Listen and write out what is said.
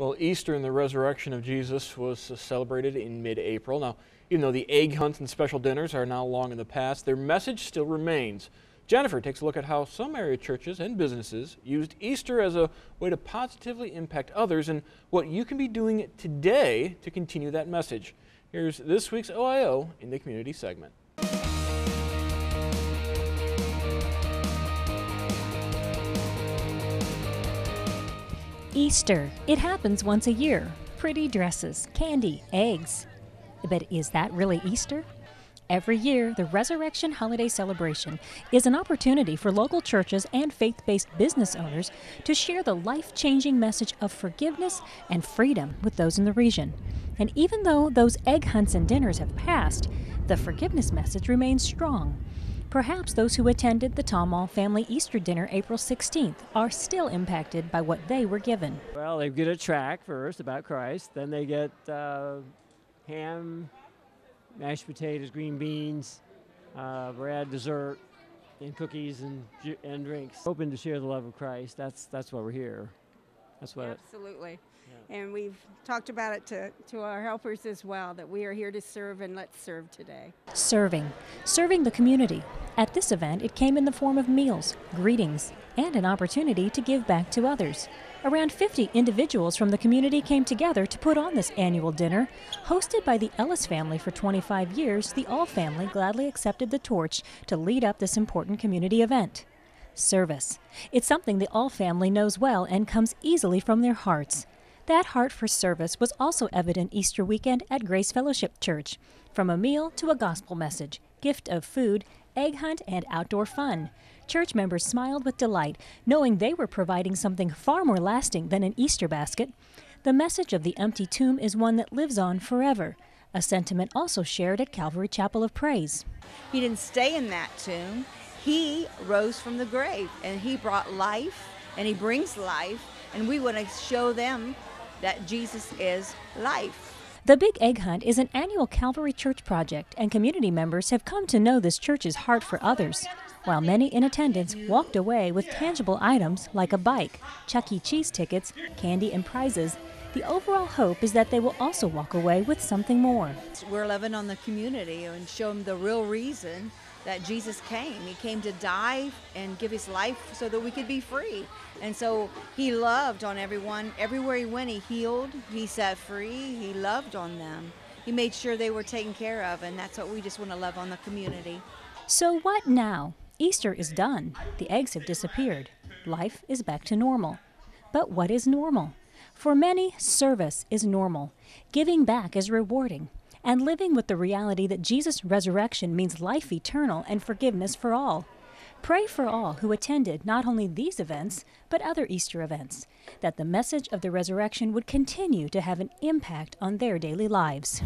Well, Easter and the resurrection of Jesus was celebrated in mid-April. Now, even though the egg hunt and special dinners are now long in the past, their message still remains. Jennifer takes a look at how some area churches and businesses used Easter as a way to positively impact others and what you can be doing today to continue that message. Here's this week's OIO in the community segment. Easter. It happens once a year. Pretty dresses, candy, eggs. But is that really Easter? Every year, the Resurrection Holiday Celebration is an opportunity for local churches and faith-based business owners to share the life-changing message of forgiveness and freedom with those in the region. And even though those egg hunts and dinners have passed, the forgiveness message remains strong. Perhaps those who attended the Ahl family Easter dinner April 16th are still impacted by what they were given. Well, they get a tract first about Christ, then they get ham, mashed potatoes, green beans, bread, dessert, and cookies and drinks. Hoping to share the love of Christ. That's why we're here. That's what. Absolutely. Yeah. And we've talked about it to our helpers as well, that we are here to serve, and let's serve today. Serving the community. At this event, it came in the form of meals, greetings, and an opportunity to give back to others. Around 50 individuals from the community came together to put on this annual dinner. Hosted by the Ellis family for 25 years, the Ahl family gladly accepted the torch to lead up this important community event. Service. It's something the Ahl family knows well and comes easily from their hearts. That heart for service was also evident Easter weekend at Grace Fellowship Church. From a meal to a gospel message, gift of food, egg hunt, and outdoor fun. Church members smiled with delight, knowing they were providing something far more lasting than an Easter basket. The message of the empty tomb is one that lives on forever, a sentiment also shared at Calvary Chapel of Praise. He didn't stay in that tomb. He rose from the grave, and he brought life, and he brings life, and we want to show them that Jesus is life. The Big Egg Hunt is an annual Calvary Church project, and community members have come to know this church's heart for others. While many in attendance walked away with tangible items like a bike, Chuck E. Cheese tickets, candy, and prizes, the overall hope is that they will also walk away with something more. We're loving on the community and show them the real reason that Jesus came. He came to die and give his life so that we could be free. And so he loved on everyone. Everywhere he went, he healed, he set free, he loved on them. He made sure they were taken care of, and that's what we just want to love on the community. So what now? Easter is done. The eggs have disappeared. Life is back to normal. But what is normal? For many, service is normal. Giving back is rewarding. And living with the reality that Jesus' resurrection means life eternal and forgiveness for all. Pray for all who attended not only these events, but other Easter events, that the message of the resurrection would continue to have an impact on their daily lives.